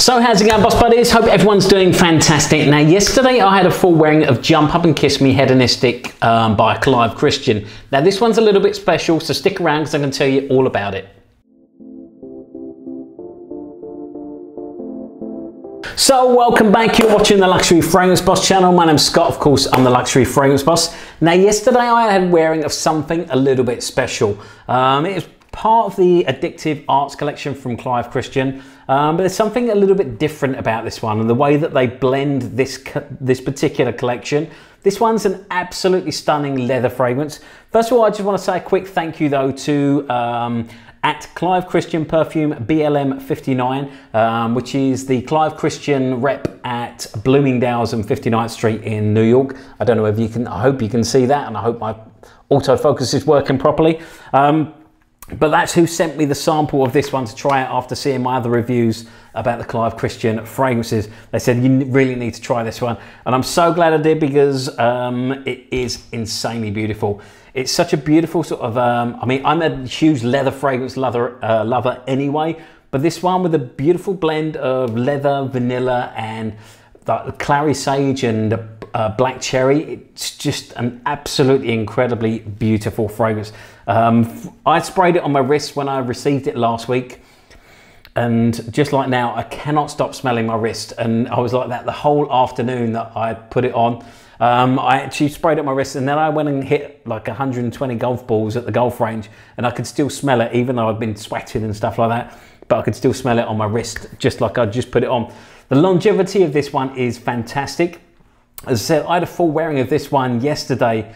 So how's it going, boss buddies? Hope everyone's doing fantastic. Now yesterday I had a full wearing of Jump Up and Kiss Me Hedonistic by Clive Christian. Now this one's a little bit special, so stick around because I'm going to tell you all about it. So welcome back, you're watching the Luxury Fragrance Boss channel. My name's Scott, of course I'm the Luxury Fragrance Boss. Now yesterday I had wearing of something a little bit special. It was part of the Addictive Arts Collection from Clive Christian, but there's something a little bit different about this one and the way that they blend this particular collection. This one's an absolutely stunning leather fragrance. First of all, I just want to say a quick thank you though to at Clive Christian Perfume BLM 59, which is the Clive Christian rep at Bloomingdale's and 59th Street in New York. I don't know if you can, I hope you can see that, and I hope my autofocus is working properly. But that's who sent me the sample of this one to try out after seeing my other reviews about the Clive Christian fragrances. They said, you really need to try this one. And I'm so glad I did, because it is insanely beautiful. It's such a beautiful sort of, I mean, I'm a huge leather fragrance lover anyway, but this one with a beautiful blend of leather, vanilla, and the Clary Sage and Black Cherry. It's just an absolutely incredibly beautiful fragrance. I sprayed it on my wrist when I received it last week, and just like now I cannot stop smelling my wrist, and I was like that the whole afternoon that I put it on. I actually sprayed it on my wrist, and then I went and hit like 120 golf balls at the golf range, and I could still smell it even though I've been sweating and stuff like that, but I could still smell it on my wrist just like I just put it on. The longevity of this one is fantastic. As I said, I had a full wearing of this one yesterday.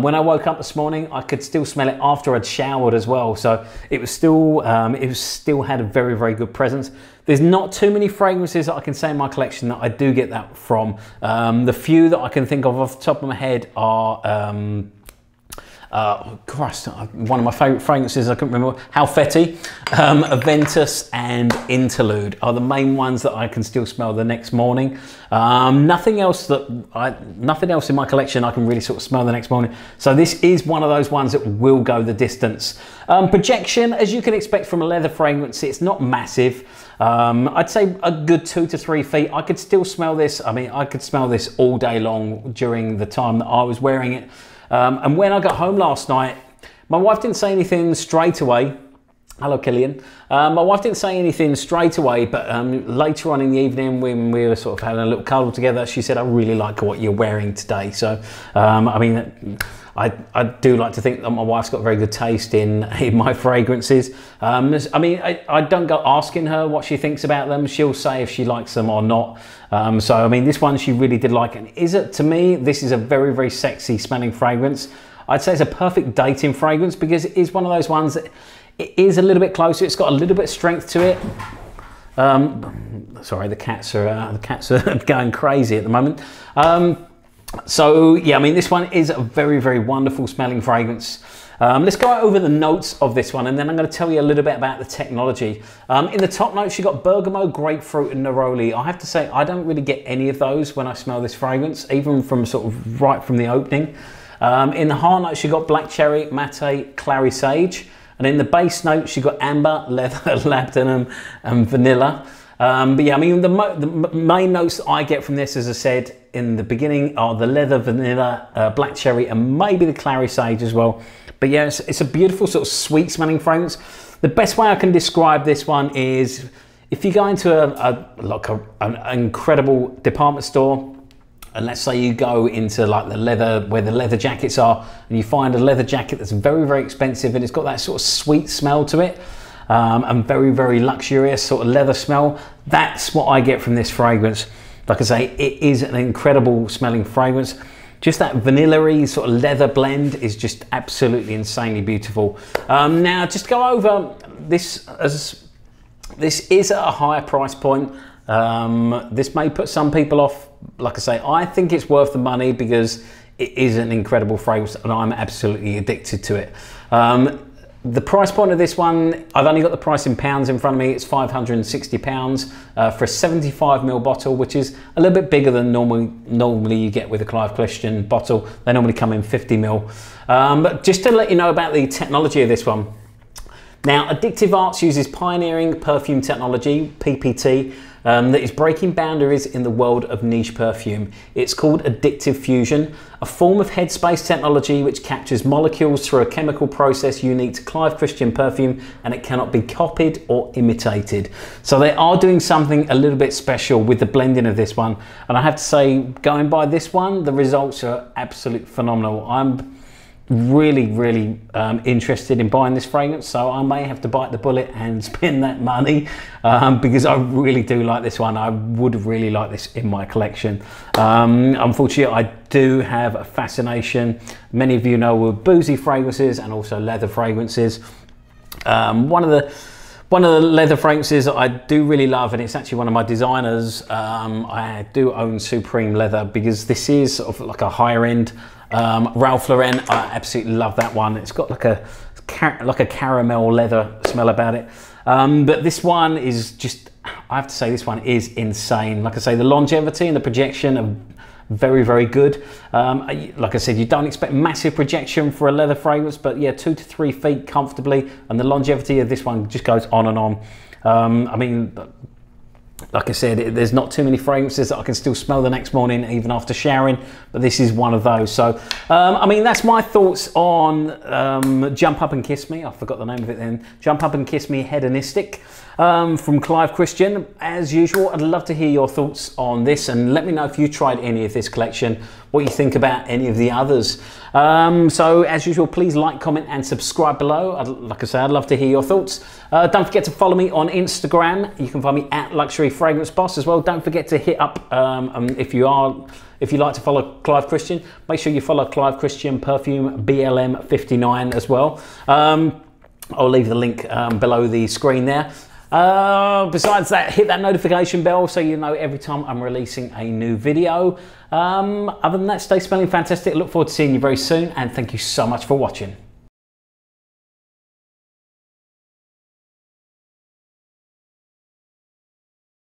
When I woke up this morning, I could still smell it after I'd showered as well. So it still had a very, very good presence. There's not too many fragrances that I can say in my collection that I do get that from. The few that I can think of off the top of my head are, Christ, one of my favorite fragrances, I couldn't remember, Halfetti, Aventus and Interlude are the main ones that I can still smell the next morning. Nothing else in my collection I can really sort of smell the next morning, so this is one of those ones that will go the distance. Projection, as you can expect from a leather fragrance, it's not massive. I'd say a good 2 to 3 feet. I could still smell this. I mean, I could smell this all day long during the time that I was wearing it. And when I got home last night, my wife didn't say anything straight away. Hello, Killian. My wife didn't say anything straight away, but later on in the evening when we were sort of having a little cuddle together, she said, I really like what you're wearing today. So, I mean, I do like to think that my wife's got very good taste in my fragrances. I mean, I don't go asking her what she thinks about them. She'll say if she likes them or not. So, I mean, this one she really did like. And to me, this is a very, very sexy smelling fragrance. I'd say it's a perfect dating fragrance because it is one of those ones that it is a little bit closer. It's got a little bit of strength to it. Sorry, the cats are going crazy at the moment. So yeah, I mean, this one is a very, very wonderful smelling fragrance. Let's go over the notes of this one, and then I'm going to tell you a little bit about the technology. In the top notes, you've got bergamot, grapefruit, and neroli. I have to say, I don't really get any of those when I smell this fragrance, even from sort of right from the opening. In the high notes, you've got black cherry, mate, clary sage. And in the base notes, you've got amber, leather, labdanum, and vanilla. But yeah, I mean, the main notes I get from this, as I said in the beginning, are the leather, vanilla, black cherry, and maybe the clary sage as well. But yeah, it's a beautiful sort of sweet smelling fragrance. The best way I can describe this one is if you go into an incredible department store, and let's say you go into like the leather, where the leather jackets are, and you find a leather jacket that's very, very expensive, and it's got that sort of sweet smell to it, and very, very luxurious sort of leather smell. That's what I get from this fragrance. Like I say, it is an incredible smelling fragrance. Just that vanilla-y sort of leather blend is just absolutely insanely beautiful. Now, just to go over this, as this is at a higher price point. This may put some people off. Like I say, I think it's worth the money because it is an incredible fragrance and I'm absolutely addicted to it. The price point of this one, I've only got the price in pounds in front of me. It's £560 for a 75ml bottle, which is a little bit bigger than normally you get with a Clive Christian bottle. They normally come in 50ml. But just to let you know about the technology of this one, Now, Addictive Arts uses pioneering perfume technology, PPT, that is breaking boundaries in the world of niche perfume. It's called Addictive Fusion, a form of headspace technology which captures molecules through a chemical process unique to Clive Christian perfume, and it cannot be copied or imitated. So they are doing something a little bit special with the blending of this one. And I have to say, going by this one, the results are absolutely phenomenal. I'm really interested in buying this fragrance, so I may have to bite the bullet and spend that money because I really do like this one. I would really like this in my collection. Unfortunately, I do have a fascination, many of you know, with boozy fragrances and also leather fragrances. One of the leather fragrances that I do really love, and it's actually one of my designers, I do own Supreme Leather, because this is sort of like a higher end Ralph Lauren. I absolutely love that one. It's got like a caramel leather smell about it, but this one is just, I have to say, this one is insane. Like I say, the longevity and the projection are very good. Like I said, you don't expect massive projection for a leather fragrance, but yeah, 2 to 3 feet comfortably, and the longevity of this one just goes on and on. I mean, like I said, there's not too many fragrances that I can still smell the next morning, even after showering, but this is one of those. So, I mean, that's my thoughts on Jump Up and Kiss Me. I forgot the name of it then. Jump Up and Kiss Me Hedonistic from Clive Christian. As usual, I'd love to hear your thoughts on this, and let me know if you tried any of this collection, what you think about any of the others. So as usual, please like, comment and subscribe below. Like I say, I'd love to hear your thoughts. Don't forget to follow me on Instagram. You can find me at Luxury Fragrance Boss as well. Don't forget to hit up, if you like to follow Clive Christian, make sure you follow Clive Christian Perfume BLM 59 as well. I'll leave the link below the screen there. Besides that, hit that notification bell so you know every time I'm releasing a new video. Other than that, stay smelling fantastic. Look forward to seeing you very soon, and thank you so much for watching.